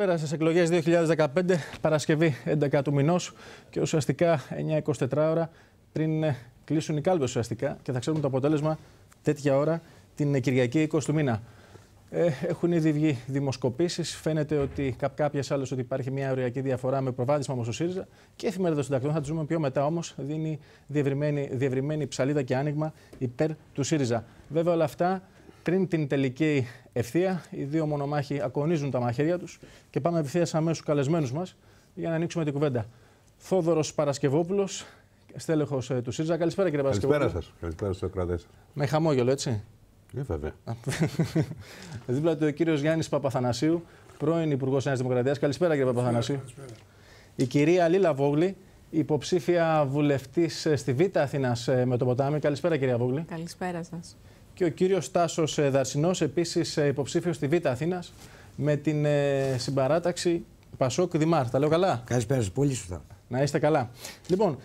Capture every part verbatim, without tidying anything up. Πέρα στις εκλογές δύο χιλιάδες δεκαπέντε, Παρασκευή έντεκα του μηνός και ουσιαστικά εννιά εικοσιτέσσερα ώρα πριν κλείσουν οι κάλπες ουσιαστικά και θα ξέρουμε το αποτέλεσμα τέτοια ώρα την Κυριακή είκοσι του μήνα. Ε, έχουν ήδη βγει δημοσκοπήσεις. Φαίνεται ότι κάποιες άλλες ότι υπάρχει μια οριακή διαφορά με προβάδισμα όμως ο ΣΥΡΙΖΑ και η εφημερίδα των συντακτών, θα τη ζούμε πιο μετά όμως, δίνει διευρυμένη, διευρυμένη ψαλίδα και άνοιγμα υπέρ του ΣΥΡΙΖΑ. Βέβαια όλα αυτά πριν την τελική ευθεία, οι δύο μονομάχοι ακονίζουν τα μαχαίρια τους και πάμε απευθείας αμέσως στους καλεσμένους μας για να ανοίξουμε την κουβέντα. Θόδωρος Παρασκευόπουλος, στέλεχος του ΣΥΡΙΖΑ. Καλησπέρα κύριε Παρασκευόπουλο. Καλησπέρα σας. Καλησπέρα στους ακροατές σας. Με χαμόγελο, έτσι. Ε, βέβαια. Δίπλα του ο κύριος Γιάννης Παπαθανασίου, πρώην Υπουργός Νέας Δημοκρατίας. Καλησπέρα κύριε Παπαθανασίου. Καλησπέρα. Η κυρία Λίλα Βόγλη, υποψήφια βουλευτής στη Β' Αθήνας με το Ποτάμι. Καλησπέρα κυρία Βόγλη. Καλησπέρα σας. Και ο κύριος Τάσος Δαρσινός, επίσης υποψήφιος στη Β' Αθήνας, με την συμπαράταξη Πασόκ Δημάρ. Τα λέω καλά. Καλησπέρα σας. Πολύ σωστά. Να είστε καλά. Λοιπόν,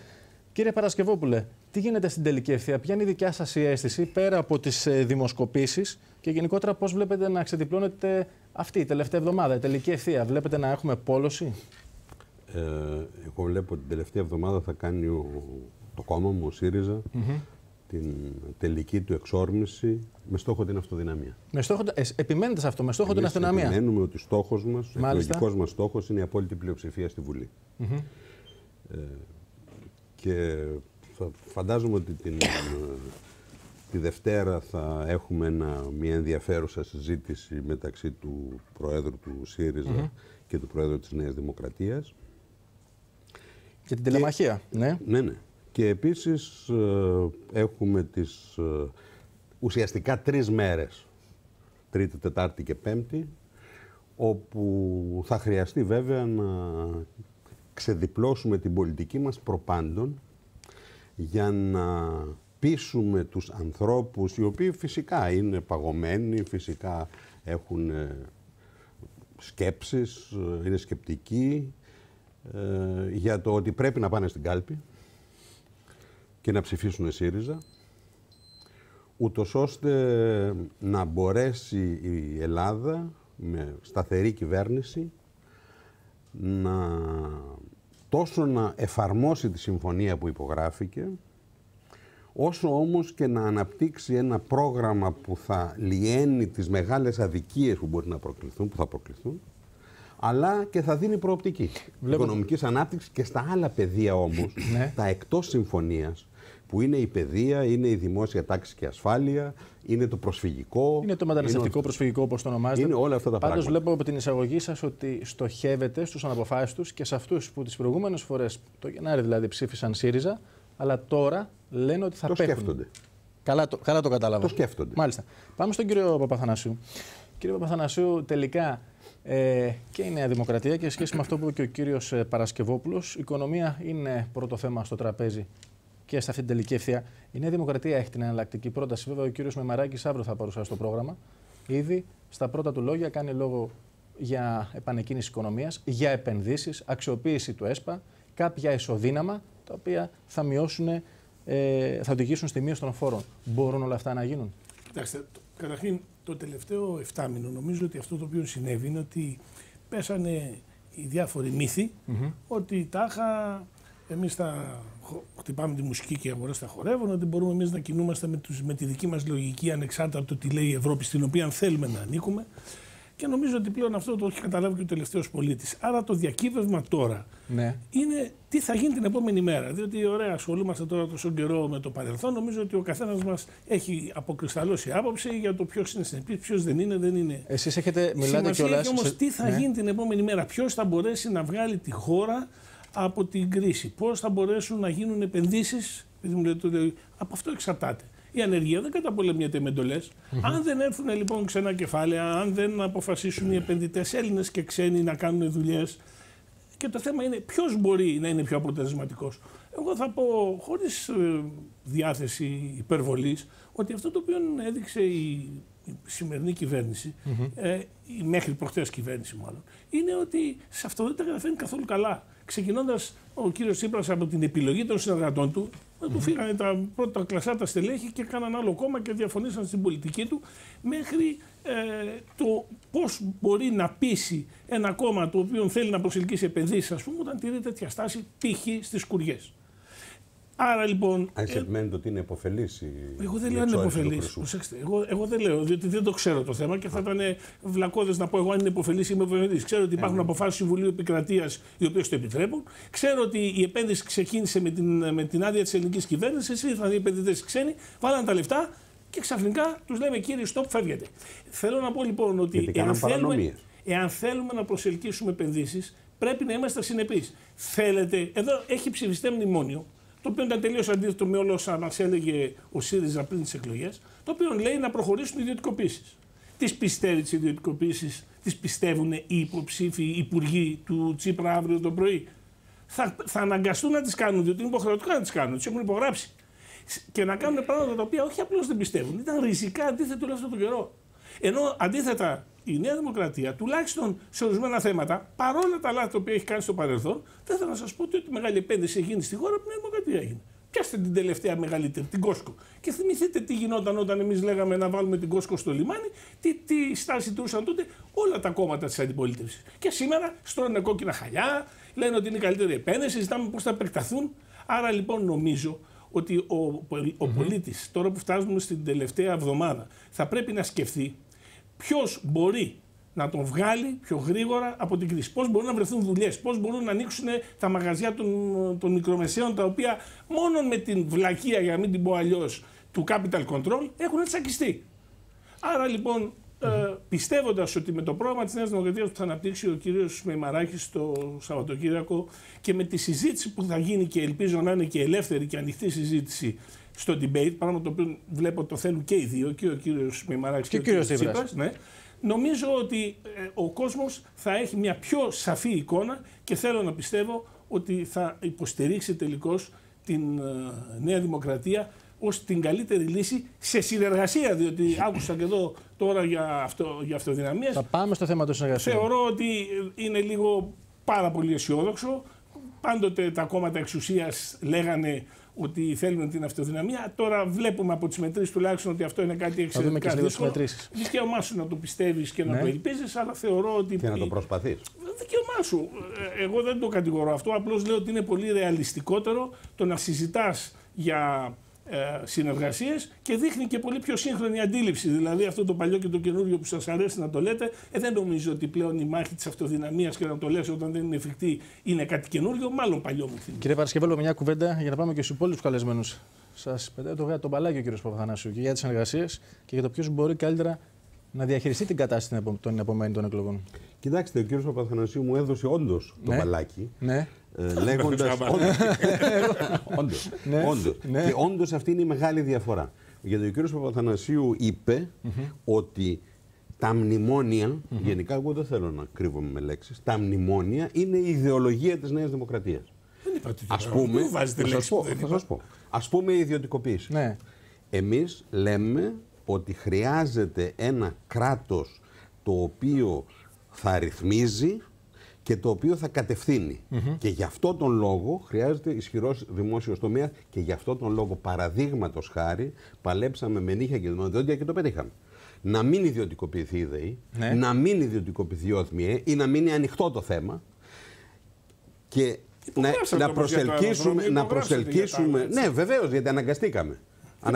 κύριε Παρασκευόπουλε, τι γίνεται στην τελική ευθεία, ποια είναι η δικιά σας η αίσθηση πέρα από τις δημοσκοπήσεις και γενικότερα πώς βλέπετε να ξεδιπλώνεται αυτή η τελευταία εβδομάδα, η τελική ευθεία? Βλέπετε να έχουμε πόλωση? Ε, εγώ βλέπω ότι την τελευταία εβδομάδα θα κάνει ο, το κόμμα μου, ο ΣΥΡΙΖΑ, mm-hmm. την τελική του εξόρμηση με στόχο την αυτοδυναμία. Με στόχο, ε, επιμένετε σε αυτό, με στόχο Εμείς την αυτοδυναμία. Επιμένουμε ότι ο στόχος μας, ο εκλογικός μας στόχος είναι η απόλυτη πλειοψηφία στη Βουλή. Mm-hmm. ε, και φαντάζομαι ότι την, τη Δευτέρα θα έχουμε ένα, μια ενδιαφέρουσα συζήτηση μεταξύ του Προέδρου του ΣΥΡΙΖΑ mm-hmm. και του Προέδρου της Νέας Δημοκρατίας. Και την τελεμαχία. Και, ναι. ναι, ναι. Και επίσης ε, έχουμε τις ε, ουσιαστικά τρεις μέρες, Τρίτη, Τετάρτη και Πέμπτη, όπου θα χρειαστεί βέβαια να ξεδιπλώσουμε την πολιτική μας προπάντων για να πείσουμε τους ανθρώπους, οι οποίοι φυσικά είναι παγωμένοι, φυσικά έχουν σκέψεις, είναι σκεπτικοί ε, για το ότι πρέπει να πάνε στην κάλπη και να ψηφίσουν ΣΥΡΙΖΑ, ούτως ώστε να μπορέσει η Ελλάδα με σταθερή κυβέρνηση να... τόσο να εφαρμόσει τη συμφωνία που υπογράφηκε, όσο όμως και να αναπτύξει ένα πρόγραμμα που θα λιένει τις μεγάλες αδικίες που μπορεί να προκληθούν, που θα προκληθούν, αλλά και θα δίνει προοπτική Βλέπω... οικονομικής ανάπτυξης και στα άλλα πεδία όμως, τα εκτός συμφωνίας, που είναι η παιδεία, είναι η δημόσια τάξη και ασφάλεια, είναι το προσφυγικό. Είναι το μεταναστευτικό προσφυγικό, όπως το ονομάζεται. Είναι όλα αυτά τα Πάντως, πράγματα. Πάντως, βλέπω από την εισαγωγή σας ότι στοχεύετε στους αναποφάσιστους και σε αυτούς που τις προηγούμενες φορές, το Γενάρη δηλαδή, ψήφισαν ΣΥΡΙΖΑ, αλλά τώρα λένε ότι θα το πέφτουν. Σκέφτονται. Καλά το, καλά το κατάλαβα. Το σκέφτονται. Μάλιστα. Πάμε στον κύριο Παπαθανασίου. Κύριε Παπαθανασίου, τελικά ε, και η Νέα Δημοκρατία και σχέση με αυτό που είπε και ο κύριος Παρασκευόπουλος, η οικονομία είναι πρώτο θέμα στο τραπέζι και σε αυτή την τελική ευθεία. Η Νέα Δημοκρατία έχει την εναλλακτική πρόταση. Βέβαια, ο κύριος Μεϊμαράκης αύριο θα παρουσιάσει το πρόγραμμα. Ήδη στα πρώτα του λόγια κάνει λόγο για επανεκκίνηση οικονομίας, για επενδύσεις, αξιοποίηση του ΕΣΠΑ, κάποια ισοδύναμα τα οποία θα μειώσουν, ε, θα οδηγήσουν στη μείωση των φόρων. Μπορούν όλα αυτά να γίνουν? Κοιτάξτε, το, καταρχήν το τελευταίο εφτάμινο νομίζω ότι αυτό το οποίο συνέβη είναι ότι πέσανε οι διάφοροι μύθοι mm-hmm. ότι τάχα. Εμείς θα χτυπάμε τη μουσική και οι αγορές θα χορεύουν, ότι μπορούμε εμείς να κινούμαστε με, τους, με τη δική μας λογική ανεξάρτητα από το τι λέει η Ευρώπη, στην οποία θέλουμε να ανήκουμε. Και νομίζω ότι πλέον αυτό το έχει καταλάβει και ο τελευταίος πολίτης. Άρα το διακύβευμα τώρα ναι. είναι τι θα γίνει την επόμενη μέρα. Διότι ωραία, ασχολούμαστε τώρα τόσο καιρό με το παρελθόν. Νομίζω ότι ο καθένας μας έχει αποκρισταλώσει άποψη για το ποιος είναι συνεπής, ποιος δεν είναι, δεν είναι. Εσείς έχετε μιλάτε κιόλας. Όμως σε... τι θα ναι. γίνει την επόμενη μέρα, ποιος θα μπορέσει να βγάλει τη χώρα από την κρίση, πώς θα μπορέσουν να γίνουν επενδύσεις, από αυτό εξαρτάται. Η ανεργία δεν καταπολεμιέται με εντολές. Mm-hmm. Αν δεν έρθουν λοιπόν ξένα κεφάλαια, αν δεν αποφασίσουν οι επενδυτές Έλληνες και ξένοι να κάνουν δουλειές, και το θέμα είναι ποιος μπορεί να είναι πιο αποτελεσματικός. Εγώ θα πω χωρίς διάθεση υπερβολής ότι αυτό το οποίο έδειξε η σημερινή κυβέρνηση, mm-hmm. ε, η μέχρι προχτές κυβέρνηση μάλλον, είναι ότι σε αυτό δεν τα καταφέρνει καθόλου καλά. ξεκινώντας ο κύριος Τσίπρας από την επιλογή των συνεργατών του, mm-hmm. του φύγανε τα πρώτα κλασσά τα στελέχη και κάναν άλλο κόμμα και διαφωνήσαν στην πολιτική του, μέχρι ε, το πώς μπορεί να πείσει ένα κόμμα το οποίο θέλει να προσελκύσει επενδύσεις, ας πούμε, όταν τηρεί τέτοια στάση, π.χ. στις Σκουριές. Άρα λοιπόν. Αν σε επιμένετε ότι είναι επωφελής η. Εγώ δεν λέω αν είναι επωφελής. Προσέξτε, εγώ, εγώ δεν λέω, διότι δεν το ξέρω το θέμα και θα ήταν βλακώδες να πω εγώ αν είναι επωφελής ή είμαι επωφελής. Ξέρω ότι υπάρχουν ε, αποφάσεις του Συμβουλίου Επικρατείας οι οποίες το επιτρέπουν. Ξέρω ότι η επένδυση ξεκίνησε με την, με την άδεια της ελληνικής κυβέρνησης. Ήρθαν οι επενδυτές ξένοι, βάλαν τα λεφτά και ξαφνικά τους λέμε κύριε, stop, φεύγετε. Θέλω να πω λοιπόν ότι εάν θέλουμε, εάν θέλουμε να προσελκύσουμε επενδύσεις, πρέπει να είμαστε συνεπείς. Θέλετε, εδώ έχει ψηφιστεί μνημόνιο, το οποίο ήταν τελείως αντίθετο με όλα όσα μας έλεγε ο ΣΥΡΙΖΑ πριν τις εκλογές, το οποίο λέει να προχωρήσουν οι ιδιωτικοποίησεις. Τις πιστεύει τις ιδιωτικοποίησεις, τις πιστεύουν οι υποψήφοι υπουργοί του Τσίπρα αύριο το πρωί. Θα, θα αναγκαστούν να τις κάνουν, διότι είναι υποχρεωτικά να τις κάνουν, τις έχουν υπογράψει. Και να κάνουν πράγματα τα οποία όχι απλώς δεν πιστεύουν, ήταν ριζικά αντίθετο όλο αυτόν τον καιρό. Ενώ αντίθετα η Νέα Δημοκρατία, τουλάχιστον σε ορισμένα θέματα, παρόλα τα λάθη τα οποία έχει κάνει στο παρελθόν, δεν θέλω να σας πω ότι η μεγάλη επένδυση έχει γίνει στη χώρα από την Νέα Δημοκρατία έγινε. Πιάστε την τελευταία μεγαλύτερη, την κόσκο. Και θυμηθείτε τι γινόταν όταν εμείς λέγαμε να βάλουμε την κόσκο στο λιμάνι, τι, τι στάση τηρούσαν τότε όλα τα κόμματα της αντιπολίτευσης. Και σήμερα στρώνε κόκκινα χαλιά, λένε ότι είναι η καλύτερη επένδυση, ζητάμε πώς θα επεκταθούν. Άρα λοιπόν νομίζω ότι ο, ο πολίτης, τώρα που φτάσουμε στην τελευταία εβδομάδα, θα πρέπει να σκεφτεί. Ποιος μπορεί να τον βγάλει πιο γρήγορα από την κρίση, πώς μπορούν να βρεθούν δουλειές, πώς μπορούν να ανοίξουν τα μαγαζιά των, των μικρομεσαίων, τα οποία μόνο με την βλακεία, για να μην την πω αλλιώς, του capital control έχουν τσακιστεί. Άρα λοιπόν, ε, πιστεύοντας ότι με το πρόγραμμα της Νέας Δημοκρατίας που θα αναπτύξει ο κύριος Μεϊμαράκης το Σαββατοκύριακο και με τη συζήτηση που θα γίνει και ελπίζω να είναι και ελεύθερη και ανοιχτή συζήτηση στο debate, πράγμα το οποίο βλέπω το θέλουν και οι δύο, και ο κύριος Μεϊμαράκης και, και ο κύριος Τσίπρας, ναι, νομίζω ότι ε, ο κόσμος θα έχει μια πιο σαφή εικόνα και θέλω να πιστεύω ότι θα υποστηρίξει τελικώς την ε, Νέα Δημοκρατία ως την καλύτερη λύση σε συνεργασία, διότι άκουσα και εδώ τώρα για, αυτο, για αυτοδυναμίες. Θα πάμε στο θέμα των συνεργασιών. Θεωρώ ότι είναι λίγο πάρα πολύ αισιόδοξο. Πάντοτε τα κόμματα εξουσίας λέγανε ότι θέλουν την αυτοδυναμία. Τώρα βλέπουμε από τις μετρήσεις τουλάχιστον ότι αυτό είναι κάτι εξαιρετικά δύσκολο. Δικαίωμά σου να το πιστεύεις και να ναι. το ελπίζεις, αλλά θεωρώ ότι. Και να το προσπαθείς. Δικαίωμά σου. Εγώ δεν το κατηγορώ αυτό. Απλώς λέω ότι είναι πολύ ρεαλιστικότερο το να συζητάς για ε, συνεργασίες και δείχνει και πολύ πιο σύγχρονη αντίληψη. Δηλαδή αυτό το παλιό και το καινούριο που σας αρέσει να το λέτε, ε, δεν νομίζω ότι πλέον η μάχη της αυτοδυναμίας και να το λες όταν δεν είναι εφικτή είναι κάτι καινούριο, μάλλον παλιό μου θυμίζει. Κύριε Παρασκευόπουλο, μια κουβέντα για να πάμε και στους υπόλοιπους καλεσμένους. Σας πετάει το γάτο μπαλάκι ο κύριος Παπαθανασίου και για τις συνεργασίες και για το ποιος μπορεί καλύτερα να διαχειριστεί την κατάσταση των επομένων των εκλογών. Κοιτάξτε, ο κύριος Παπαθανασίου μου έδωσε όντως το ναι. μπαλάκι. Ναι. Λέγοντας όντως, όντως, και όντως αυτή είναι η μεγάλη διαφορά. Γιατί ο κύριος Παπαθανασίου είπε ότι τα μνημόνια, γενικά εγώ δεν θέλω να κρύβομαι με λέξεις, τα μνημόνια είναι η ιδεολογία της Νέας Δημοκρατίας. Ας πούμε, θα σας πω, ας πούμε η ιδιωτικοποίηση. Εμείς λέμε ότι χρειάζεται ένα κράτος το οποίο θα ρυθμίζει και το οποίο θα κατευθύνει. Mm-hmm. Και γι' αυτό τον λόγο χρειάζεται ισχυρός δημόσιος τομέας και γι' αυτό τον λόγο, παραδείγματος χάρη, παλέψαμε με νύχια και δόντια και το πετύχαμε. Να μην ιδιωτικοποιηθεί η ΔΕΗ, ναι. να μην ιδιωτικοποιηθεί η ΟΘΜΕ ή να μείνει ανοιχτό το θέμα και να, να προσελκύσουμε. Να προσελκύσουμε τα... Ναι, βεβαίως, γιατί αναγκαστήκαμε.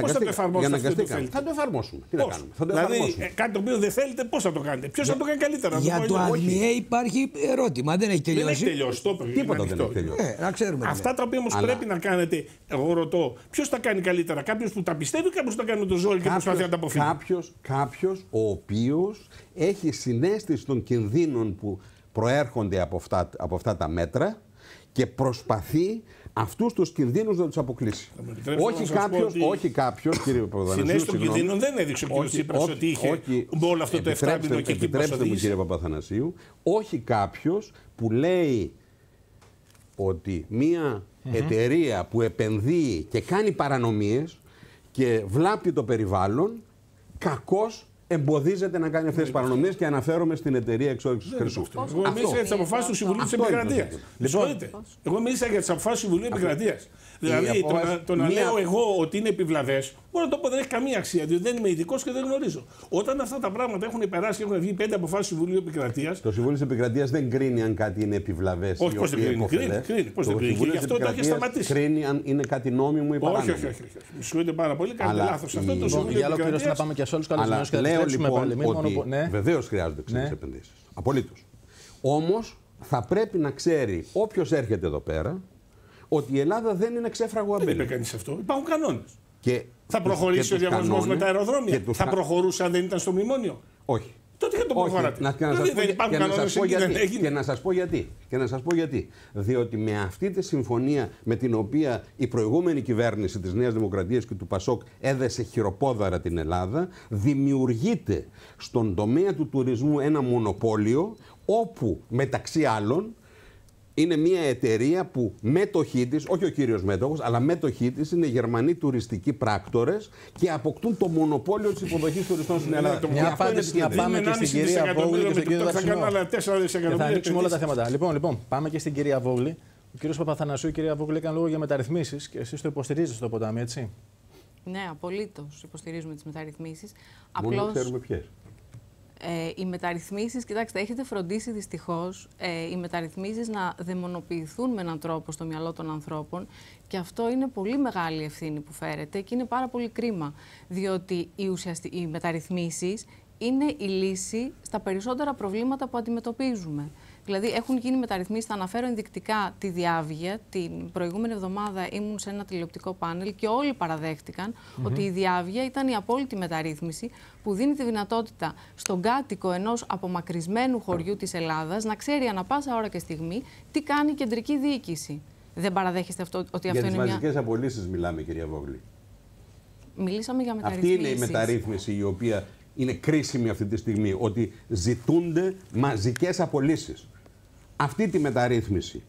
Πώς θα το εφαρμόσουμε αυτό που θέλετε? Θα το εφαρμόσουμε. Τι πώς? Να κάνουμε. Θα το δηλαδή, εφαρμόσουμε. Κάτι το οποίο δεν θέλετε, πώς θα το κάνετε? Ποιος για... θα το κάνει καλύτερα? Για το, το ΑΔΜΕ υπάρχει ερώτημα. Δεν έχει τελειώσει. Δεν έχει τελειώσει. Το τίποτα δεν έχει τελειώσει. Ε, να ξέρουμε. Αυτά τα οποία όμως αλλά... πρέπει να κάνετε, εγώ ρωτώ, ποιος τα κάνει καλύτερα? Κάποιος που τα πιστεύει ή κάποιος που τα κάνει με το ζόρι και προσπαθεί να τα αποφύγει? Κάποιος ο οποίος έχει συναίσθηση των κινδύνων που προέρχονται από αυτά, από αυτά τα μέτρα και προσπαθεί αυτούς τους κινδύνους να τους αποκλείσει. Όχι κάποιος, όχι κάποιος, κύριε Παπαθανασίου. Συνέστηση των κινδύνων δεν έδειξε ο κύριος Τσίπρας ότι είχε όλο αυτό το εφτάμινο και εκεί που οδήγησε. Επιτρέψτε μου, κύριε Παπαθανασίου, όχι κάποιος που λέει ότι μία mm-hmm. εταιρεία που επενδύει και κάνει παρανομίες και βλάπτει το περιβάλλον, κακώς εμποδίζεται να κάνει αυτές τις παρανομίες και αναφέρομαι στην εταιρεία εξόρυξης χρυσού. Εγώ μίλησα για τις αποφάσεις του Συμβουλίου της Επικρατείας. Εγώ μίλησα για τις αποφάσεις του Συμβουλίου της Επικρατείας. Δηλαδή, το να λέω εγώ ότι είναι επιβλαβές, μπορώ να το πω δεν έχει καμία αξία, διότι δεν είμαι ειδικός και δεν γνωρίζω. Όταν αυτά τα πράγματα έχουν περάσει και έχουν βγει πέντε αποφάσεις του Συμβουλίου Επικρατείας. Το Συμβούλιο της Επικρατείας δεν κρίνει αν κάτι είναι επιβλαβές. Όχι, πώς δεν κρίνει. Πώς δεν κρίνει. Γι' αυτό το έχει σταματήσει. Κρίνει αν είναι κάτι νόμιμο ή παράνομο. Όχι, όχι. Συγχωρείτε πάρα πολύ. Κάνει λάθος αυτό το Συμβούλιο. Λέω λοιπόν ότι βεβαίως χρειάζονται ξένες επενδύσεις. Απολύτως. Όμως θα πρέπει να ξέρει όποιος έρχεται εδώ πέρα ότι η Ελλάδα δεν είναι ξέφραγο αμπέλι. Δεν είπε κανείς αυτό. Υπάρχουν κανόνες. Και θα προχωρήσει ο διαγωνισμός με τα αεροδρόμια. Θα προχωρούσε αν δεν ήταν στο μνημόνιο. Όχι. Τότε θα το προχωράτε. Και να σας πω γιατί. Και να σας πω γιατί. Διότι με αυτή τη συμφωνία με την οποία η προηγούμενη κυβέρνηση της Νέας Δημοκρατίας και του Πασόκ έδεσε χειροπόδαρα την Ελλάδα, δημιουργείται στον τομέα του τουρισμού ένα μονοπόλιο όπου μεταξύ άλλων είναι μια εταιρεία που μέτοχή της, όχι ο κύριος μέτοχος, αλλά μέτοχή της είναι οι Γερμανοί τουριστικοί πράκτορες και αποκτούν το μονοπόλιο της υποδοχής τουριστών στην Ελλάδα. Μια απάντηση να πάμε και στην κυρία Βόγλη και στον κύριο Δαρσινό. Και θα ανοίξουμε όλα τα θέματα. Λοιπόν, λοιπόν, πάμε και στην κυρία Βόγλη. Ο κύριος Παπαθανασίου, η κυρία Βόγλη, έκανε λόγο για μεταρρυθμίσεις και εσείς το υποστηρίζετε στο Ποτάμι, έτσι. Ναι, απολύτως υποστηρίζουμε τις μεταρρυθμίσεις. Μόνο ξέρουμε ποιες. Ε, οι μεταρρυθμίσεις, κοιτάξτε, έχετε φροντίσει δυστυχώς ε, οι μεταρρυθμίσεις να δαιμονοποιηθούν με έναν τρόπο στο μυαλό των ανθρώπων και αυτό είναι πολύ μεγάλη ευθύνη που φέρετε και είναι πάρα πολύ κρίμα, διότι οι, ουσιαστι... οι μεταρρυθμίσεις είναι η λύση στα περισσότερα προβλήματα που αντιμετωπίζουμε. Δηλαδή έχουν γίνει μεταρρυθμίσεις, θα αναφέρω ενδεικτικά τη Διαύγεια. Την προηγούμενη εβδομάδα ήμουν σε ένα τηλεοπτικό πάνελ και όλοι παραδέχτηκαν mm-hmm. ότι η Διαύγεια ήταν η απόλυτη μεταρρύθμιση που δίνει τη δυνατότητα στον κάτοικο ενός απομακρυσμένου χωριού της Ελλάδας να ξέρει ανα πάσα ώρα και στιγμή τι κάνει η κεντρική διοίκηση. Δεν παραδέχεστε αυτό, ότι αυτό για είναι μια... Για τις μαζικές απολύσεις μιλάμε, κυρία Βόγλη. Μιλήσαμε για μεταρρυθμίσεις. Αυτή είναι η μεταρρύθμιση η οποία είναι κρίσιμη αυτή τη στιγμή, ότι ζητούνται μαζικές απολύσεις. Αυτή τη μεταρρύθμιση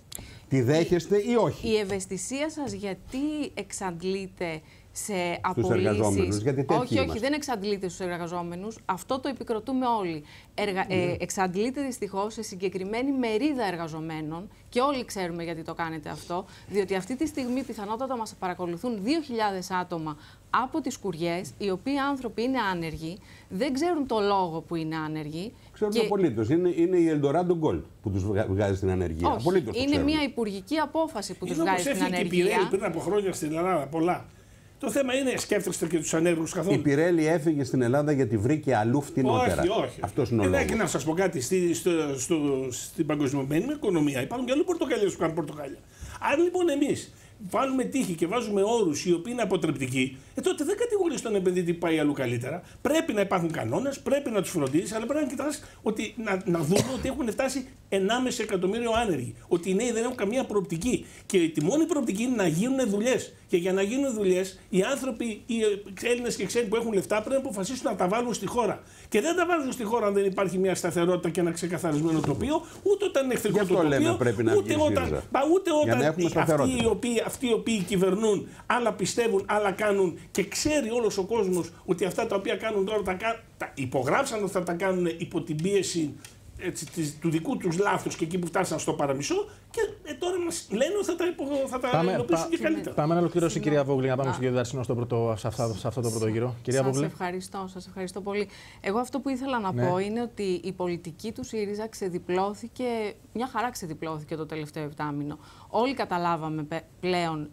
τη δέχεστε ή όχι? Η ευαισθησία σας γιατί εξαντλείται σε απολύσεις? Γιατί όχι, είμαστε. όχι, δεν εξαντλείται στους εργαζόμενους. Αυτό το επικροτούμε όλοι. Εργα... Mm. Ε, εξαντλείται δυστυχώς σε συγκεκριμένη μερίδα εργαζομένων και όλοι ξέρουμε γιατί το κάνετε αυτό. Διότι αυτή τη στιγμή πιθανότατα μας παρακολουθούν δύο χιλιάδες άτομα από τις κουριές, οι οποίοι άνθρωποι είναι άνεργοι, δεν ξέρουν το λόγο που είναι άνεργοι. Ξέρουν και... απολύτως. Είναι, είναι η Eldorado Gold που τους βγάζει στην ανεργία. Όχι, απολύτως είναι μια υπουργική απόφαση που είναι τους βγάζει στην ανεργία. Είναι όπως έφυγε η Πυρέλη πριν από χρόνια στην Ελλάδα, πολλά. Το θέμα είναι, σκέφτεστε και τους ανέργους καθόλου. Η Πυρέλη έφυγε στην Ελλάδα γιατί βρήκε αλλού φτηνότερα. Όχι, όχι. Αυτός είναι ο λόγος. Εντάξει, να σας πω κάτι. Στη, στο, στο, στην παγκοσμιοποιημένη οικονομία υπάρχουν και άλλοι πορτοκαλιές που κάνουν πορτοκάλια. Αν λοιπόν εμείς βάλουμε τύχη και βάζουμε όρους οι οποίοι είναι αποτρεπτικοί, ε, τότε δεν κατηγορείς τον επενδυτή που πάει αλλού καλύτερα. Πρέπει να υπάρχουν κανόνες, πρέπει να τους φροντίζεις, αλλά πρέπει να κοιτάς ότι να, να δούμε ότι έχουν φτάσει ενάμιση εκατομμύριο άνεργοι. Ότι οι νέοι δεν έχουν καμία προοπτική. Και τη μόνη προοπτική είναι να γίνουν δουλειές. Και για να γίνουν δουλειές, οι άνθρωποι, οι Έλληνες και ξένοι που έχουν λεφτά, πρέπει να αποφασίσουν να τα βάλουν στη χώρα. Και δεν τα βάζουν στη χώρα αν δεν υπάρχει μια σταθερότητα και ένα ξεκαθαρισμένο τοπίο, ούτε όταν είναι εχθρικό το τοπίο, ούτε όταν, πα, ούτε όταν αυτοί οι οποίοι. Αυτοί οι οποίοι κυβερνούν, άλλα πιστεύουν, άλλα κάνουν και ξέρει όλος ο κόσμος ότι αυτά τα οποία κάνουν τώρα τα, τα υπογράψαν ότι θα τα κάνουν υπό την πίεση έτσι, της, του δικού τους λάθους και εκεί που φτάσαν στο παραμισό και ε, τώρα μας λένε ότι θα τα, υπο, θα τα πάμε, υλοποιήσουν πα, και καλύτερα. Πάμε να ολοκληρώσει η κυρία Βόγλη, να πάμε στον κύριο Δαρσινό στο πρώτο, σε, αυτά, σε αυτό το πρώτο γύρο. Κυρία Βόγλη. Σας ευχαριστώ, σας ευχαριστώ πολύ. Εγώ αυτό που ήθελα να ναι. πω είναι ότι η πολιτική του ΣΥΡΙΖΑ ξεδιπλώθηκε, μια χαρά ξεδιπλώθηκε το τελευταίο επτάμηνο. Όλοι καταλάβαμε πλέον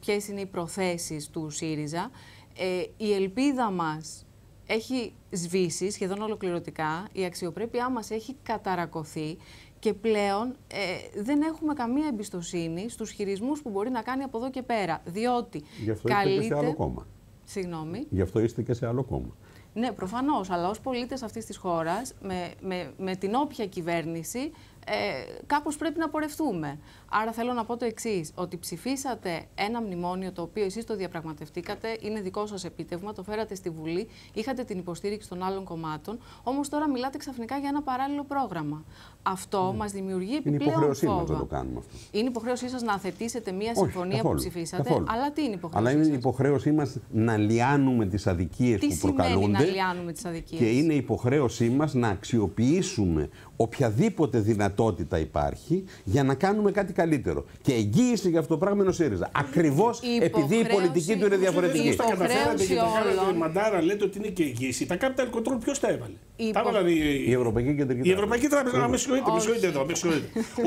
ποιες είναι οι προθέσεις του ΣΥΡΙΖΑ. Ε, η ελπίδα μας έχει σβήσει σχεδόν ολοκληρωτικά, η αξιοπρέπειά μας έχει καταρακωθεί και πλέον ε, δεν έχουμε καμία εμπιστοσύνη στους χειρισμούς που μπορεί να κάνει από εδώ και πέρα. Διότι Γι' αυτό καλείται... είστε και σε άλλο κόμμα. Συγγνώμη. Γι' αυτό είστε και σε άλλο κόμμα. Ναι, προφανώς, αλλά ως πολίτες αυτής της χώρας, με, με, με την όποια κυβέρνηση, Ε, κάπως πρέπει να πορευτούμε. Άρα θέλω να πω το εξής, ότι ψηφίσατε ένα μνημόνιο το οποίο εσείς το διαπραγματευτήκατε, είναι δικό σας επίτευγμα, το φέρατε στη Βουλή, είχατε την υποστήριξη των άλλων κομμάτων, όμως τώρα μιλάτε ξαφνικά για ένα παράλληλο πρόγραμμα. Αυτό ναι. μας δημιουργεί επιπλέον φόβα. Είναι υποχρέωσή μας να το κάνουμε αυτό. Είναι υποχρέωσή σας να αθετήσετε μία συμφωνία καθόλου, που ψηφίσατε, καθόλου. αλλά τι είναι υποχρέωσή σας? Αλλά είναι υποχρέωσή μας να λιάνουμε τις αδικίες τι που προκαλούνται. Τι σημαίνει να λιάνουμε τις αδικίες? Και είναι υποχρέωσή μας να αξιοποιήσουμε οποιαδήποτε δυνατότητα υπάρχει για να κάνουμε κάτι καλύτερο. Και εγγύηση για αυτό το πράγμα είναι ο ΣΥΡΙΖΑ. Ακριβώς επειδή η πολιτική του είναι διαφορετική. Η υποχρέωση όλων. Η Μαντάρα λέτε ότι είναι και εγγύηση. Τα capital control ποιος τα έβαλε? Υπο... Τα έβαλε η... η Ευρωπαϊκή Κεντρική Τράπεζα. Η Ευρωπαϊκή Τράπεζα. Με συγχωρείτε, με συγχωρείτε εδώ.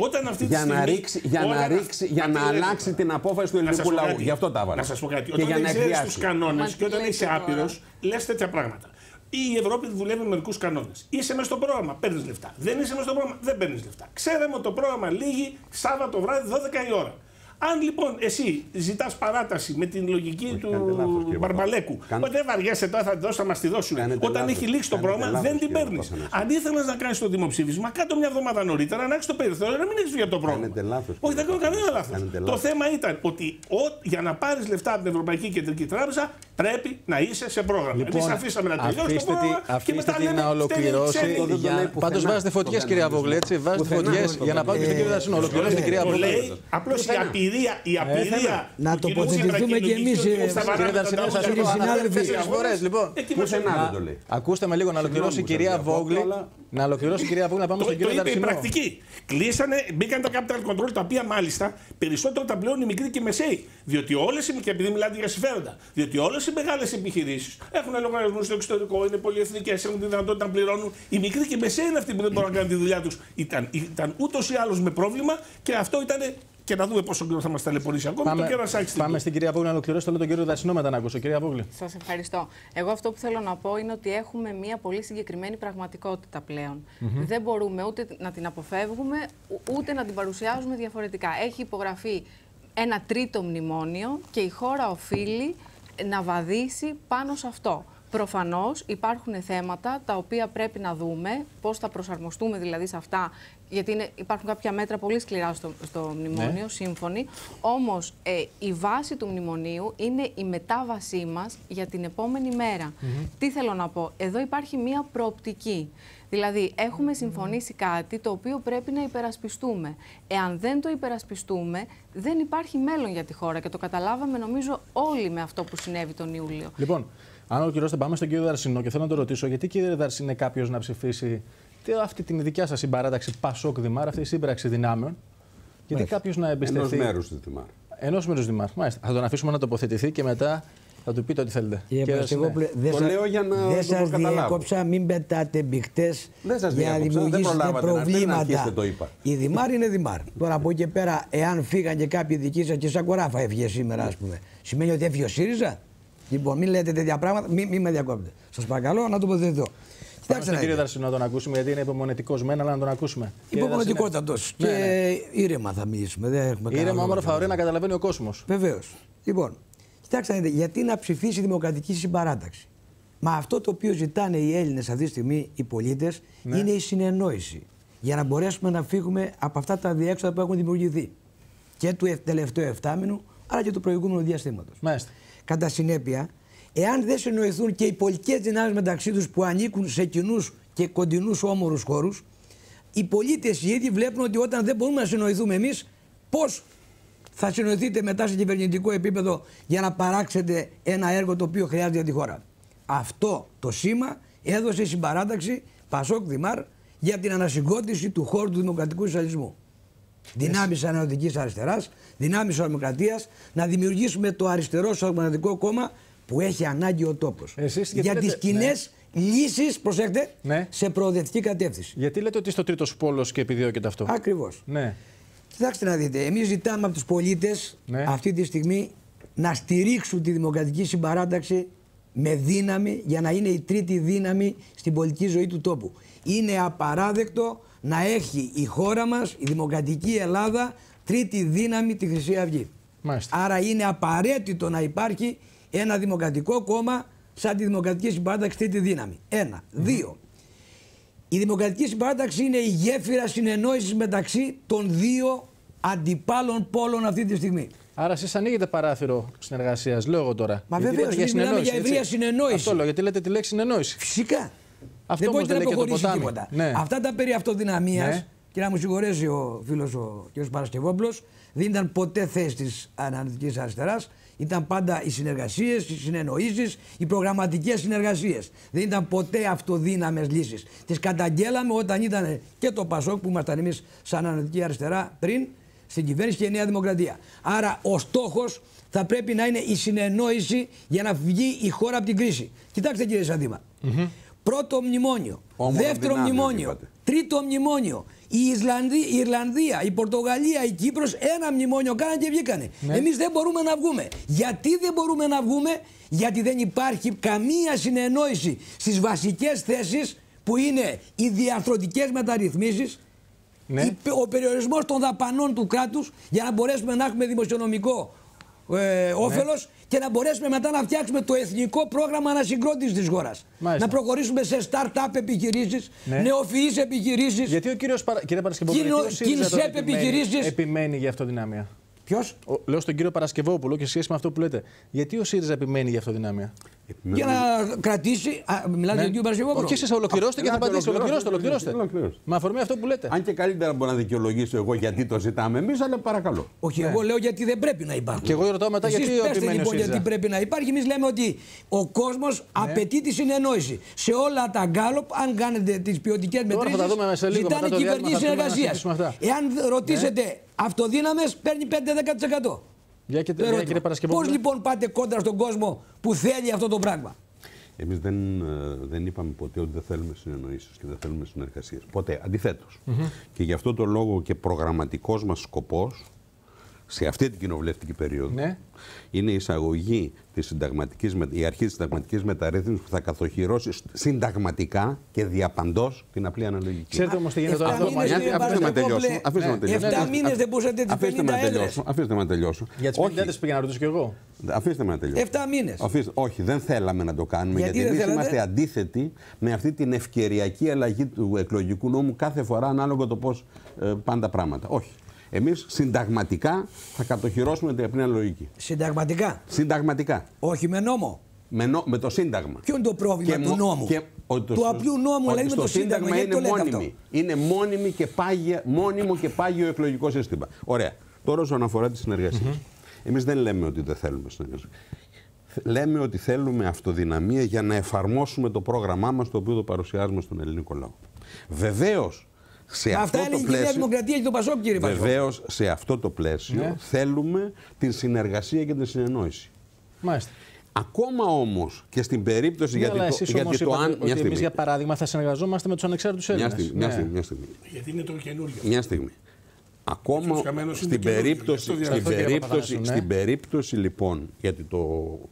Όταν αυτή τη στιγμή. Για να αλλάξει την απόφαση του ελληνικού λαού. Γι' αυτό τα έβαλε. Να σας πω κάτι. Όταν δεν ξέρεις τους κανόνες και όταν είσαι άπειρος, λες τέτοια πράγματα. Ή η Ευρώπη δουλεύει με μερικούς κανόνες. Είσαι μέσα στο πρόγραμμα, παίρνεις λεφτά. Δεν είσαι μέσα στο πρόγραμμα, δεν παίρνεις λεφτά. Ξέραμε ότι το πρόγραμμα λύγει Σάββατο βράδυ, δώδεκα η ώρα. Αν λοιπόν εσύ ζητάς παράταση με την λογική Όχι, του λάθος, Μπαρμπαλέκου, Κάνε... δεν βαριέσαι τώρα, θα τη δώσω, θα μας τη δώσουν. Κάνετε Όταν λάθος, έχει λήξει το πρόγραμμα, δεν την παίρνεις. Αν ήθελες να κάνεις το δημοψήφισμα, κάτω μια εβδομάδα νωρίτερα, να έχεις το περιθώριο, να μην έχεις για το πρόγραμμα. Λάθος, Όχι, δεν κάνω κανένα λάθος. Το θέμα ήταν ότι ό, για να πάρεις λεφτά από την Ευρωπαϊκή Κεντρική Τράπεζα πρέπει να είσαι σε πρόγραμμα. Λοιπόν, εμείς αφήσαμε να τελειώσει το πρόγραμμα και μετά λέμε να ολοκληρώσει. Πάντως βάζετε φωτιές, κυρία Βόγλη, έτσι. Βάζετε φωτιές για να πάτε στον κύριο Δαρσινό. Ολοκληρώστε, κυρία Βόγλη. Απλώς η απειρία. Να τοποθετηθούμε κι εμείς, κύριε Δαρσινό, σας πω τέσσερις φορές. Λοιπόν, ακούστε με λίγο να ολοκληρώσει η κυρία Βόγλη. Να ολοκληρώσει η κυρία Βόγλη, να πάμε στον κύριο Δαρσινό. Το είπε η πρακτική. Κλείσανε, μπήκαν τα capital control, τα οποία μάλιστα περισσότερο τα πλέον οι μικροί και μεσαίοι. Διότι όλες, και επειδή μιλάτε για συμφέροντα, διότι όλες οι μεγάλες επιχειρήσεις έχουν λογαριασμούς στο εξωτερικό, είναι πολυεθνικές, έχουν τη δυνατότητα να πληρώνουν. Οι μικροί και μεσαίοι είναι αυτοί που δεν μπορούν να κάνουν τη δουλειά τους. Ήταν ούτως ή άλλως με πρόβλημα και αυτό ήταν. Και να δούμε πόσο καιρό θα μας ταλαιπωρήσει ακόμα. Πάμε, το κερασάκι στην πάμε στην κυρία Βόγλη να ολοκληρώσει. Θέλω τον κύριο Δαρσινό μετά να ακούσω. Κυρία Βόγλη. Σας ευχαριστώ. Εγώ αυτό που θέλω να πω είναι ότι έχουμε μία πολύ συγκεκριμένη πραγματικότητα πλέον. Mm-hmm. Δεν μπορούμε ούτε να την αποφεύγουμε, ούτε να την παρουσιάζουμε διαφορετικά. Έχει υπογραφεί ένα τρίτο μνημόνιο και η χώρα οφείλει να βαδίσει πάνω σε αυτό. Προφανώς υπάρχουν θέματα τα οποία πρέπει να δούμε, πώς θα προσαρμοστούμε δηλαδή σε αυτά, γιατί είναι, υπάρχουν κάποια μέτρα πολύ σκληρά στο, στο μνημόνιο, ναι. σύμφωνοι. Όμως ε, η βάση του μνημονίου είναι η μετάβασή μας για την επόμενη μέρα. Mm-hmm. Τι θέλω να πω, εδώ υπάρχει μία προοπτική. Δηλαδή, έχουμε συμφωνήσει κάτι το οποίο πρέπει να υπερασπιστούμε. Εάν δεν το υπερασπιστούμε, δεν υπάρχει μέλλον για τη χώρα και το καταλάβαμε νομίζω όλοι με αυτό που συνέβη τον Ιούλιο. Λοιπόν, αν ολοκληρώσετε, πάμε στον κύριο Δαρσινό και θέλω να το ρωτήσω, γιατί κύριε Δαρσινέ κάποιος να ψηφίσει αυτή την δικιά σας συμπαράταξη Πασόκ Δημάρ, αυτή η σύμπραξη δυνάμεων, γιατί κάποιος να εμπιστευτεί. Ενός μέρους του Δημάρ. Ενός μέρους του Δημάρ. Μάλιστα. Θα τον αφήσουμε να τοποθετηθεί και μετά. Θα του πείτε ό,τι θέλετε. Δεν σας, σας, σας διέκοψα, μην πετάτε μπιχτές για να δημιουργήσετε προβλήματα. Το είπα. Η Δημάρ είναι Δημάρ. Τώρα από εκεί και πέρα, εάν φύγαν και κάποιοι δικοί σας και σαν κοράφα έφυγε σήμερα, ας πούμε, σημαίνει ότι έφυγε ο ΣΥΡΙΖΑ. Λοιπόν, μην λέτε τέτοια πράγματα, μην, μην με διακόπτετε. Σας παρακαλώ να τοποθετηθώ. Κοιτάξτε τον κύριο Δαρσινό να τον ακούσουμε, γιατί είναι υπομονετικός μένα, αλλά να τον ακούσουμε. Υπομονετικότατος. Και ήρεμα θα μιλήσουμε. Ήρεμα, όμορφα, ωραία, να καταλαβαίνει ο κόσμος. Βεβαίως. Λοιπόν. Κοιτάξτε, γιατί να ψηφίσει η Δημοκρατική Συμπαράταξη? Μα αυτό το οποίο ζητάνε οι Έλληνες αυτή τη στιγμή, οι πολίτες, ναι. είναι η συνεννόηση. Για να μπορέσουμε να φύγουμε από αυτά τα διέξοδα που έχουν δημιουργηθεί. Και του τελευταίου εφτάμινου, αλλά και του προηγούμενου διαστήματος. Μάλιστα. Κατά συνέπεια, εάν δεν συνεννοηθούν και οι πολιτικές δυνάμεις μεταξύ τους που ανήκουν σε κοινούς και κοντινούς όμορους χώρους, οι πολίτες οι ίδιοι βλέπουν ότι όταν δεν μπορούμε να συνεννοηθούμε εμείς, πώς θα συνοηθείτε μετά σε κυβερνητικό επίπεδο για να παράξετε ένα έργο το οποίο χρειάζεται για τη χώρα. Αυτό το σήμα έδωσε η συμπαράταξη Πασόκ Δημάρ για την ανασυγκότηση του χώρου του δημοκρατικού σοσιαλισμού. Δυνάμεις ανανεωτικής αριστεράς, δυνάμεις ορμοκρατίας, να δημιουργήσουμε το αριστερό σοσιαλδημοκρατικό κόμμα που έχει ανάγκη ο τόπος. Για τις κοινές ναι. λύσεις, προσέχτε, ναι. σε προοδευτική κατεύθυνση. Γιατί λέτε ότι στο τρίτος πόλος και επιδιώκεται αυτό. Ακριβώς. Ναι. Κοιτάξτε να δείτε, εμείς ζητάμε από τους πολίτες ναι. αυτή τη στιγμή να στηρίξουν τη Δημοκρατική Συμπαράταξη με δύναμη για να είναι η τρίτη δύναμη στην πολιτική ζωή του τόπου. Είναι απαράδεκτο να έχει η χώρα μας, η Δημοκρατική Ελλάδα, τρίτη δύναμη τη Χρυσή Αυγή. Μάλιστα. Άρα είναι απαραίτητο να υπάρχει ένα δημοκρατικό κόμμα σαν τη Δημοκρατική Συμπαράταξη τρίτη δύναμη. Ένα. Mm. Δύο. Η Δημοκρατική Συμπαράταξη είναι η γέφυρα συνεννόησης μεταξύ των δύο αντιπάλων πόλων αυτή τη στιγμή. Άρα εσείς ανοίγετε παράθυρο συνεργασίας, λέω εγώ τώρα. Μα βέβαια, γιατί μιλάμε για ευρεία συνεννόηση. Αυτό λέω, γιατί λέτε τη λέξη συνεννόηση. Φυσικά. Αυτό δεν μπορείτε να προχωρήσει τίποτα. Ναι. Αυτά τα περί αυτοδυναμίας, ναι. Και να μου συγχωρέσει ο φίλος ο κ. Παρασκευόπουλος, δεν ήταν ποτέ θέση της αναλυτικής αριστεράς. Ήταν πάντα οι συνεργασίες, οι συνεννοήσεις, οι προγραμματικές συνεργασίες. Δεν ήταν ποτέ αυτοδύναμες λύσεις. Τις καταγγέλαμε όταν ήταν και το Πασόκ που ήμασταν εμείς σαν αναλυτική αριστερά πριν, στην κυβέρνηση και η Νέα Δημοκρατία. Άρα ο στόχος θα πρέπει να είναι η συνεννόηση για να βγει η χώρα από την κρίση. Κοιτάξτε κύριε Σαντήμα. Mm-hmm. Πρώτο μνημόνιο, Όμορα δεύτερο δυνάμει, μνημόνιο, είπατε. Τρίτο μνημόνιο, η, Ισλανδία, η Ιρλανδία, η Πορτογαλία, η Κύπρος ένα μνημόνιο κάναν και βγήκανε. Ναι. Εμείς δεν μπορούμε να βγούμε. Γιατί δεν μπορούμε να βγούμε? Γιατί δεν υπάρχει καμία συνεννόηση στις βασικές θέσεις που είναι οι διαρθρωτικές μεταρρυθμίσεις, ναι. Ο περιορισμός των δαπανών του κράτους για να μπορέσουμε να έχουμε δημοσιονομικό ε, όφελος, ναι. Και να μπορέσουμε μετά να φτιάξουμε το εθνικό πρόγραμμα ανασυγκρότησης της χώρας. Να προχωρήσουμε σε start-up επιχειρήσεις, ναι. Νεοφυείς επιχειρήσεις. Γιατί ο κύριος Παρα... κύριε Παρασκευόπουλο επιμένει, επιμένει για αυτοδυναμία. Ποιος? Ο... Λέω στον κύριο Παρασκευόπουλο και σχέση με αυτό που λέτε. Γιατί ο ΣΥΡΙΖΑ επιμένει για αυτοδυναμία? Επιμένει. Για να κρατήσει. Α, μιλάτε, ναι. Για τον κύριο Παρασκευόπουλο. Όχι, εσείς ολοκληρώστε και θα απαντήσετε. Ολοκληρώστε, ολοκληρώστε. Με αφορμή αυτό που λέτε. Αν και καλύτερα μπορώ να δικαιολογήσω εγώ γιατί το ζητάμε εμείς, αλλά παρακαλώ. Όχι, ναι. Εγώ λέω γιατί δεν πρέπει να υπάρχει. Και εγώ ρωτάω μετά γιατί δεν πρέπει λοιπόν, γιατί πρέπει να υπάρχει. Εμείς λέμε ότι ο κόσμος, ναι. Απαιτεί τη συνεννόηση. Σε όλα τα γκάλοπ, αν κάνετε τις ποιοτικές μετρήσεις, ζητάνε κυβερνήσεις συνεργασίας. Εάν ρωτήσετε αυτοδύναμες, παίρνει πέντε με δέκα τοις εκατό. Για και τε, για, πώς λοιπόν πάτε κόντρα στον κόσμο που θέλει αυτό το πράγμα? Εμείς δεν, δεν είπαμε ποτέ ότι δεν θέλουμε συνεννοήσεις και δεν θέλουμε συνεργασίες. Ποτέ. Αντιθέτως. Mm-hmm. Και γι' αυτό το λόγο και προγραμματικός μας σκοπός σε αυτή την κοινοβουλευτική περίοδο, ναι. Είναι η εισαγωγή της συνταγματικής, η αρχή της συνταγματικής μεταρρύθμισης που θα καθοχυρώσει συνταγματικά και διαπαντός την απλή αναλογική. Ξέρετε όμως τι γίνεται τώρα? Αφήστε με να τελειώσω. Εφτά μήνες δεν μπορούσατε τις πενήντα έδρες. Αφήστε με να τελειώσω. Για τις πενήντα έδρες πήγα να ρωτήσω κι εγώ. Αφήστε με να τελειώσω. εφτά μήνες. Όχι, δεν θέλαμε να το κάνουμε, γιατί εμείς είμαστε αντίθετοι με αυτή την ευκαιριακή αλλαγή του εκλογικού νόμου κάθε φορά ανάλογα το πώς πάντα πράγματα. Όχι. Εμείς συνταγματικά θα κατοχυρώσουμε την απλή αναλογική. Συνταγματικά. Συνταγματικά. Όχι με νόμο. Με, νο, με το Σύνταγμα. Ποιο είναι το πρόβλημα και του νόμου? Και, ο, το, του απλού νόμου, αλλά είναι το Σύνταγμα. Είναι, το μόνιμη, είναι μόνιμη και πάγια, μόνιμο και πάγιο εκλογικό σύστημα. Ωραία. Τώρα, όσον αφορά τις συνεργασίες. Mm-hmm. Εμείς δεν λέμε ότι δεν θέλουμε συνεργασίες. Λέμε ότι θέλουμε αυτοδυναμία για να εφαρμόσουμε το πρόγραμμά μας, το οποίο το παρουσιάζουμε στον ελληνικό λαό. Βεβαίως. Σε αυτό είναι το πλαίσιο, η Νέα Δημοκρατία και το Πασόκ, κύριε Πασόκ. Βεβαίως, σε αυτό το πλαίσιο, ναι. Θέλουμε την συνεργασία και την συνεννόηση. Μάλιστα. Ακόμα όμως και στην περίπτωση, ναι, γιατί το, γιατί το αν... Ότι εμείς, για παράδειγμα, θα συνεργαζόμαστε με τους ανεξάρτητους Έλληνες. Μια στιγμή, ναι. μια στιγμή, μια στιγμή. Γιατί είναι το καινούργιο. Μια στιγμή. Ακόμα στην περίπτωση, στην, περίπτωση, ναι. στην περίπτωση, λοιπόν, γιατί το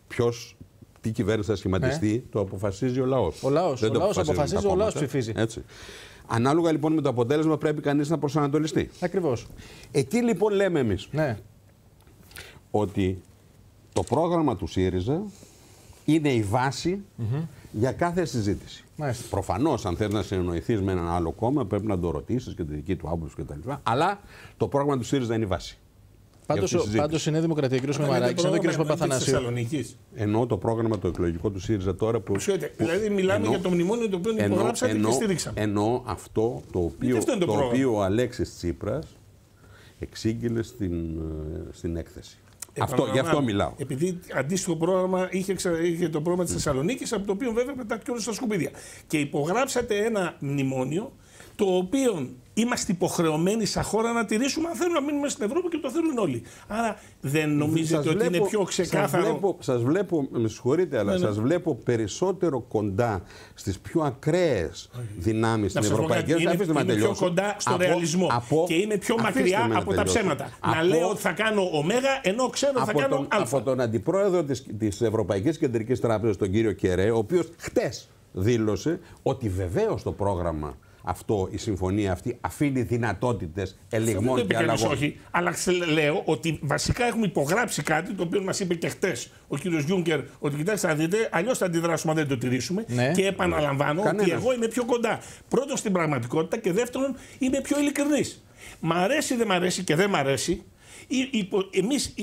ποιος... Τι κυβέρνηση θα σχηματιστεί, ε? Το αποφασίζει ο λαός. Ο λαός, ο λαός αποφασίζει, ο λαός ψηφίζει. Έτσι. Ανάλογα λοιπόν με το αποτέλεσμα πρέπει κανείς να προσανατολιστεί. Ακριβώς. Εκεί λοιπόν λέμε εμείς, ναι. Ότι το πρόγραμμα του ΣΥΡΙΖΑ είναι η βάση, mm-hmm. για κάθε συζήτηση. Μάλιστα. Προφανώς, αν θες να συνεννοηθείς με έναν άλλο κόμμα, πρέπει να το ρωτήσεις και τη δική του άποψη κτλ. Αλλά το πρόγραμμα του ΣΥΡΙΖΑ είναι η βάση. Πάντως η Νέα Δημοκρατία, κ. Μεϊμαράκη, ενώ ο κ. Παπαθανασίου. Εννοώ το πρόγραμμα το εκλογικό του ΣΥΡΙΖΑ τώρα που. Ξέρετε, δηλαδή μιλάμε εννοώ, για το μνημόνιο το οποίο υπογράψατε και στήριξαμε. Εννοώ αυτό το οποίο, αυτό το το οποίο ο Αλέξης Τσίπρας εξήγηλε στην, στην έκθεση. Αυτό, γι' αυτό μιλάω. Επειδή αντίστοιχο πρόγραμμα είχε, είχε το πρόγραμμα της Θεσσαλονίκης, mm. από το οποίο βέβαια πετάχτηκε όλο στα σκουπίδια. Και υπογράψατε ένα μνημόνιο το οποίο. Είμαστε υποχρεωμένοι σαν χώρα να τηρήσουμε, αν θέλουμε να μείνουμε στην Ευρώπη και το θέλουν όλοι. Άρα δεν νομίζετε σας ότι βλέπω, είναι πιο ξεκάθαρο? Σας βλέπω, σας βλέπω, με συγχωρείτε, αλλά ναι, ναι. σας βλέπω περισσότερο κοντά στις πιο ακραίες δυνάμεις στην Ευρωπαϊκή Ένωση. Είναι, είναι, είναι πιο κοντά στο από, ρεαλισμό από, και είναι πιο μακριά από τελειώσω. τα ψέματα. Από, να λέω ότι θα κάνω ωμέγα ενώ ξέρω ότι θα κάνω τον, α. Από τον αντιπρόεδρο της, της Ευρωπαϊκής Κεντρικής Τράπεζας, τον κύριο Κεραί, ο οποίος χτες δήλωσε ότι βεβαίως το πρόγραμμα αυτό, η συμφωνία αυτή αφήνει δυνατότητες ελιγμών και αλλαγών. Δεν το όχι, αλλά λέω ότι βασικά έχουμε υπογράψει κάτι το οποίο μας είπε και χτες ο κύριος Γιούνκερ, ότι κοιτάξτε να δείτε, αλλιώς θα αντιδράσουμε αν δεν το τηρήσουμε. Ναι. Και επαναλαμβάνω ναι. ότι κανένας. Εγώ είμαι πιο κοντά. Πρώτον στην πραγματικότητα και δεύτερον είμαι πιο ειλικρινής. Μ' αρέσει, δεν μ' αρέσει και δεν μ' αρέσει. Εμείς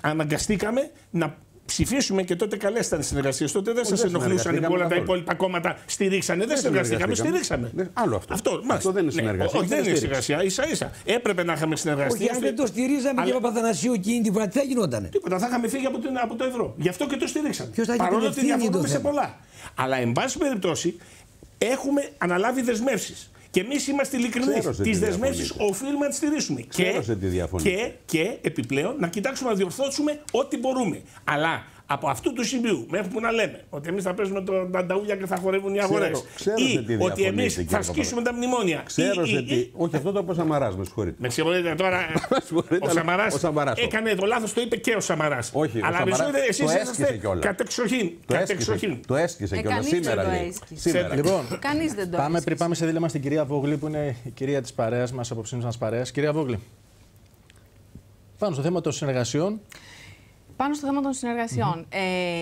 αναγκαστήκαμε να ψηφίσουμε και τότε καλές ήταν οι συνεργασίες. Τότε δεν σας ενοχλούσαν που όλα τα υπόλοιπα κόμματα στηρίξανε. Δεν συνεργαστήκαμε, στηρίξαμε. Άλλο αυτό. Αυτό, αυτό, αυτό δεν είναι συνεργασία. Όχι, δεν είναι συνεργασία. Ίσα ίσα. Έπρεπε να είχαμε συνεργασία. Όχι, αν δεν το στηρίζαμε αλλά... και Παπαθανασίου εκείνη την φορά, τι θα γινότανε. Τίποτα, θα είχαμε φύγει από, την, από το ευρώ. Γι' αυτό και το στηρίξαμε. Παρόλο ότι διαφωνούμε σε πολλά. Αλλά εν πάση περιπτώσει έχουμε αναλάβει δεσμεύσεις. Και εμείς είμαστε ειλικρινείς. Τις δεσμεύσεις οφείλουμε να τις στηρίσουμε. Και, και, και επιπλέον να κοιτάξουμε να διορθώσουμε ό,τι μπορούμε. Αλλά από αυτού του σημείου μέχρι που να λέμε ότι εμείς θα παίζουμε τα νταούλια και θα χορεύουν οι αγορές. Ή ότι εμείς θα σκίσουμε τα μνημόνια. Ξέρω ή, τι... ή... Όχι, αυτό το είπε ο Σαμαράς, με συγχωρείτε. Με συγχωρείτε τώρα. Ο Σαμαράς έκανε το λάθος, το είπε και ο Σαμαράς. Όχι, αλλά με συγχωρείτε, εσείς είσαστε κατεξοχήν. Το έσκησε κιόλας σήμερα. Λοιπόν, πάμε σε δίλεμμα στην κυρία Βόγλη, που είναι η κυρία της παρέας μας, αποψινής μας παρέας. Κυρία Βόγλη, πάνω στο θέμα των συνεργασιών. Πάνω στο θέμα των συνεργασιών, mm-hmm.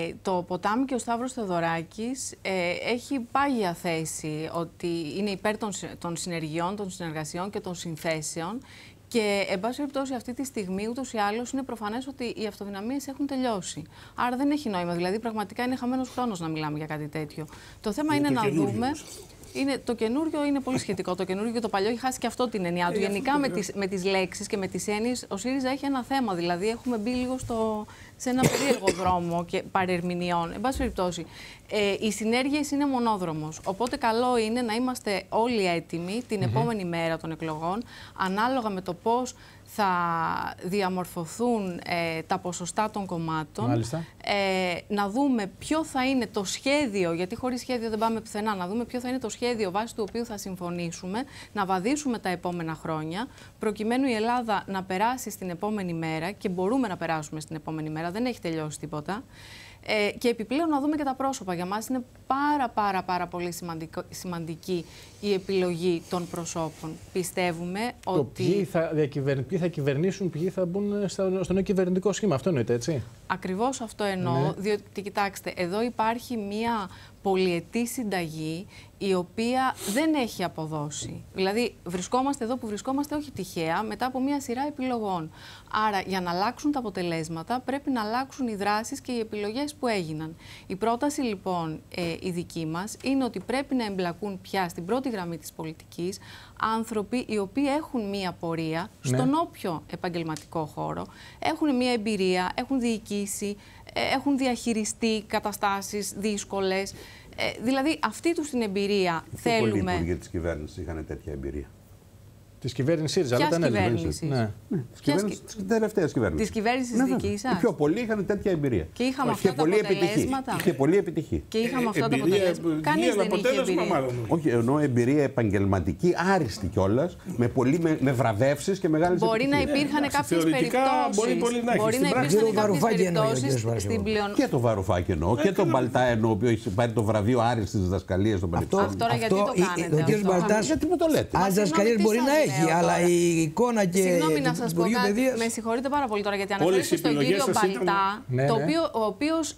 ε, το Ποτάμι και ο Σταύρος Θεοδωράκης ε, έχει πάγια θέση ότι είναι υπέρ των, των συνεργειών, των συνεργασιών και των συνθέσεων και εν πάση περιπτώσει αυτή τη στιγμή ούτως ή άλλως είναι προφανές ότι οι αυτοδυναμίες έχουν τελειώσει. Άρα δεν έχει νόημα, δηλαδή πραγματικά είναι χαμένος χρόνος να μιλάμε για κάτι τέτοιο. Το θέμα είναι, είναι το να δούμε... Είναι, το καινούριο είναι πολύ σχετικό. Το καινούριο και το παλιό έχει χάσει και αυτό την έννοιά του. Ε, Γενικά με τις, με τις λέξεις και με τις έννοιες, ο ΣΥΡΙΖΑ έχει ένα θέμα. Δηλαδή, έχουμε μπει λίγο στο, σε ένα περίεργο δρόμο και παρερμηνιών. Εν πάση περιπτώσει, ε, οι συνέργειες είναι μονόδρομος. Οπότε, καλό είναι να είμαστε όλοι έτοιμοι την mm-hmm. επόμενη μέρα των εκλογών, ανάλογα με το πώς θα διαμορφωθούν ε, τα ποσοστά των κομμάτων, ε, να δούμε ποιο θα είναι το σχέδιο, γιατί χωρίς σχέδιο δεν πάμε πουθενά, να δούμε ποιο θα είναι το σχέδιο βάσει του οποίου θα συμφωνήσουμε, να βαδίσουμε τα επόμενα χρόνια, προκειμένου η Ελλάδα να περάσει στην επόμενη μέρα και μπορούμε να περάσουμε στην επόμενη μέρα, δεν έχει τελειώσει τίποτα. Ε, και επιπλέον να δούμε και τα πρόσωπα. Για μας είναι πάρα πάρα πάρα πολύ σημαντικό, σημαντική η επιλογή των προσώπων. Πιστεύουμε το ότι... Ποιοι θα, διακυβερν... ποιοι θα κυβερνήσουν, ποιοι θα μπουν στο, στο νέο κυβερνητικό σχήμα. Αυτό εννοείται, έτσι. Ακριβώς αυτό εννοώ, ναι. Διότι κοιτάξτε, εδώ υπάρχει μία πολυετή συνταγή η οποία δεν έχει αποδώσει. Δηλαδή βρισκόμαστε εδώ που βρισκόμαστε όχι τυχαία μετά από μία σειρά επιλογών. Άρα για να αλλάξουν τα αποτελέσματα πρέπει να αλλάξουν οι δράσεις και οι επιλογές που έγιναν. Η πρόταση λοιπόν ε, η δική μας είναι ότι πρέπει να εμπλακούν πια στην πρώτη γραμμή της πολιτικής άνθρωποι οι οποίοι έχουν μία πορεία στον ναι. όποιο επαγγελματικό χώρο, έχουν μία εμπειρία, έχουν διοικήσει, έχουν διαχειριστεί καταστάσεις δύσκολες. Ε, δηλαδή, αυτή τους την εμπειρία οι θέλουμε. Πολλοί υπουργοί της κυβέρνησης είχαν τέτοια εμπειρία. Της κυβέρνησης ΣΥΡΙΖΑ, αλλά ήταν κυβέρνησης. Ναι. Ναι. Της τελευταίας κυβέρνησης. Της κυβέρνησης ναι, δική σας. Οι πιο πολλοί είχαν τέτοια εμπειρία. Και είχαμε αυτά τα αποτελέσματα. Και πολύ επιτυχή. Και είχαμε αυτά τα αποτελέσματα. Κανείς δεν είχε εμπειρία. Όχι, ενώ εμπειρία επαγγελματική, άριστη κιόλας, με, με, με βραβεύσεις και μεγάλες επιτυχίες. Μπορεί να υπήρχαν κάποιες περιπτώσεις. Μπορεί να υπήρχαν κάποιες περιπτώσεις στην πλειονότητα. Και το Βαρουφάκη εννοώ. Και τον Μπαλτά εννοώ, ο οποίος έχει πάρει το βραβείο άριστης διδασκαλίας στον Πανεπιστήμιο. Αυτό γιατί το κάνετε. Γιατί μου το λέτε. Αν διδασκαλία μπορεί να έχει. Έχει, αλλά η εικόνα και συγγνώμη να σας πω παιδείας... Με συγχωρείτε πάρα πολύ τώρα γιατί αναφέρεστε στον κύριο Μπαλτά, ναι, ναι. Το οποίο, ο οποίος ε,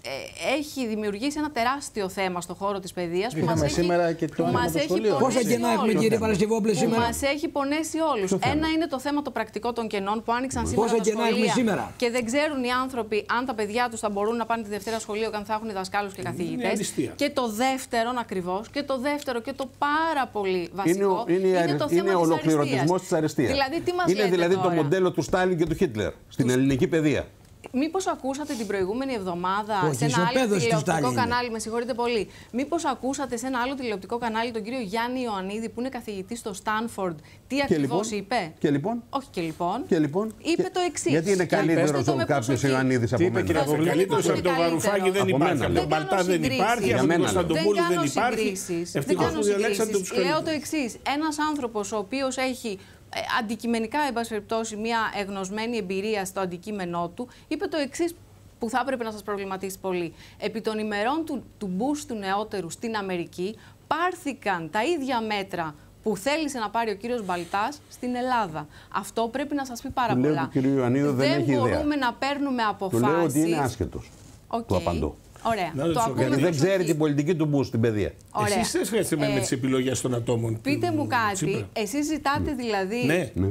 έχει δημιουργήσει ένα τεράστιο θέμα στον χώρο της παιδείας. Είχαμε που μας σήμερα έχει, και το που μας έχει πόσα κενά έχουμε, κύριε Παρασκευόπουλε, σήμερα. Που μας έχει πονέσει όλους. Ένα είναι το θέμα το πρακτικό των κενών που άνοιξαν σήμερα πόσα τα σχολεία σήμερα. Και δεν ξέρουν οι άνθρωποι αν τα παιδιά τους θα μπορούν να πάνε τη Δευτέρα σχολείο και αν θα έχουν δασκάλους και καθηγητές. Και το δεύτερο ακριβώς, και το δεύτερο και το πάρα πολύ βασικό είναι το θέμα της αριστείας. Της αριστείας. Δηλαδή, τι μας είναι δηλαδή τώρα το μοντέλο του Στάλιν και του Χίτλερ στην τους... ελληνική παιδεία. Μήπως ακούσατε την προηγούμενη εβδομάδα όχι, σε ένα άλλο τηλεοπτικό κανάλι, με συγχωρείτε πολύ, μήπως ακούσατε σε ένα άλλο τηλεοπτικό κανάλι τον κύριο Γιάννη Ιωαννίδη που είναι καθηγητής στο Στάνφορντ, τι ακριβώς λοιπόν, είπε. Και λοιπόν. Όχι και λοιπόν. Και λοιπόν είπε και... το εξής. Γιατί είναι καλύτερος ο κάποιος Ιωαννίδης από μένα. Καλύτερος από τον Βαρουφάκη δεν υπάρχει, από τον Μπαλτά δεν υπάρχει, από τον Κωνσταντοπούλου δεν υπάρχει. Δεν κάνω συγκρίσεις. Λέω το εξής. Ένας άνθρωπος ο οποίος έχει... αντικειμενικά, εν πάση περιπτώσει, μια εγνωσμένη εμπειρία στο αντικείμενό του, είπε το εξής που θα έπρεπε να σας προβληματίσει πολύ. Επί των ημερών του, του Μπούς του νεότερου στην Αμερική πάρθηκαν τα ίδια μέτρα που θέλησε να πάρει ο κύριος Μπαλτάς στην Ελλάδα. Αυτό πρέπει να σας πει πάρα πολλά. Λέω του κυρίου Ιωαννίδου δεν έχει ιδέα. Δεν μπορούμε να παίρνουμε αποφάσεις. Του λέω ότι είναι άσχετος. Okay. Του απαντώ. Ωραία. Να, το το δεν προσοχή. Ξέρει την πολιτική του μπου στην παιδεία. Ωραία. Εσείς δεν σχετίζεστε ε, με τις επιλογές των ατόμων. Πείτε του, μου κάτι. Τσίπρα. Εσείς ζητάτε δηλαδή, ναι. Ναι.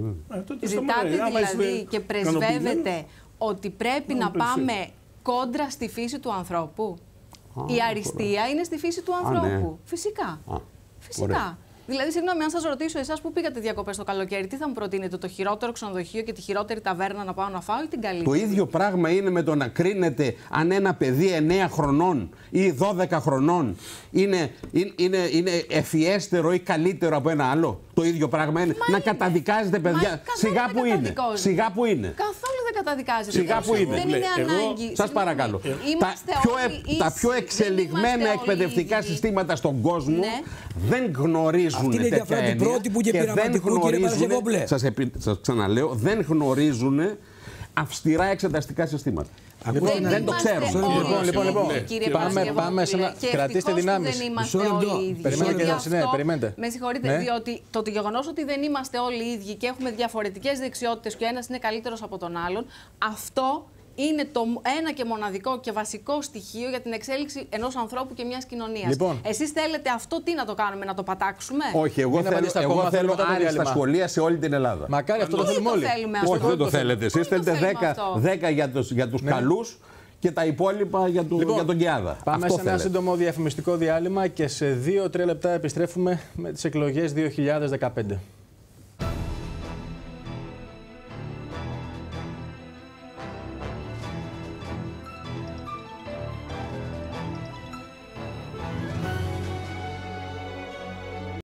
Ζητάτε δηλαδή και πρεσβεύετε ότι πρέπει να πάμε κόντρα στη φύση του ανθρώπου. Η αριστεία είναι στη φύση του ανθρώπου. Φυσικά. Φυσικά. Δηλαδή, συγγνώμη, αν σας ρωτήσω εσάς που πήγατε διακοπές το καλοκαίρι, τι θα μου προτείνετε, το χειρότερο ξενοδοχείο και τη χειρότερη ταβέρνα να πάω να φάω ή την καλύτερη? Το ίδιο πράγμα είναι με το να κρίνετε αν ένα παιδί εννέα χρονών ή δώδεκα χρονών είναι, είναι, είναι ευφιέστερο ή καλύτερο από ένα άλλο. Το ίδιο πράγμα είναι. Μα να είναι. Καταδικάζετε παιδιά. Μα, σιγά, που είναι. Σιγά που είναι. Καθόλου δεν καταδικάζετε. Σιγά που είναι. Δεν είναι εγώ... ανάγκη. Σας παρακαλώ. Τα πιο, ε... τα πιο εξελιγμένα εκπαιδευτικά ίδιοι. Συστήματα στον κόσμο ναι. δεν γνωρίζουν αυτή είναι τέτοια έννοια και, και δεν γνωρίζουν, σας, επί... σας ξαναλέω, δεν γνωρίζουν αυστηρά εξεταστικά συστήματα. Ακούστε, δεν, δεν το ξέρω. Λοιπόν, λοιπόν, λοιπόν. Κύριε πάμε, πάμε σε ένα. Κρατήστε δυνάμεις. Δεν είμαστε όλοι οι ίδιοι. Περιμένετε και αυτό, ναι, περιμένετε. Με συγχωρείτε, ναι. διότι το γεγονός ότι δεν είμαστε όλοι οι ίδιοι και έχουμε διαφορετικές δεξιότητες και ο ένας είναι καλύτερος από τον άλλον, αυτό είναι το ένα και μοναδικό και βασικό στοιχείο για την εξέλιξη ενός ανθρώπου και μιας κοινωνίας. Λοιπόν. Εσείς θέλετε αυτό τι να το κάνουμε, να το πατάξουμε? Όχι, εγώ θέλω, εγώ θέλω άριστα σχολεία σε όλη την Ελλάδα. Μακάρι αυτό το θέλουμε όλοι. Όχι, δεν το θέλετε εσείς. Θέλετε δέκα για τους καλούς και τα υπόλοιπα για, του, λοιπόν, για τον Κιάδα. Πάμε αυτό σε ένα θέλετε. Σύντομο διαφημιστικό διάλειμμα και σε δύο τρία λεπτά επιστρέφουμε με τις εκλογές δύο χιλιάδες δεκαπέντε.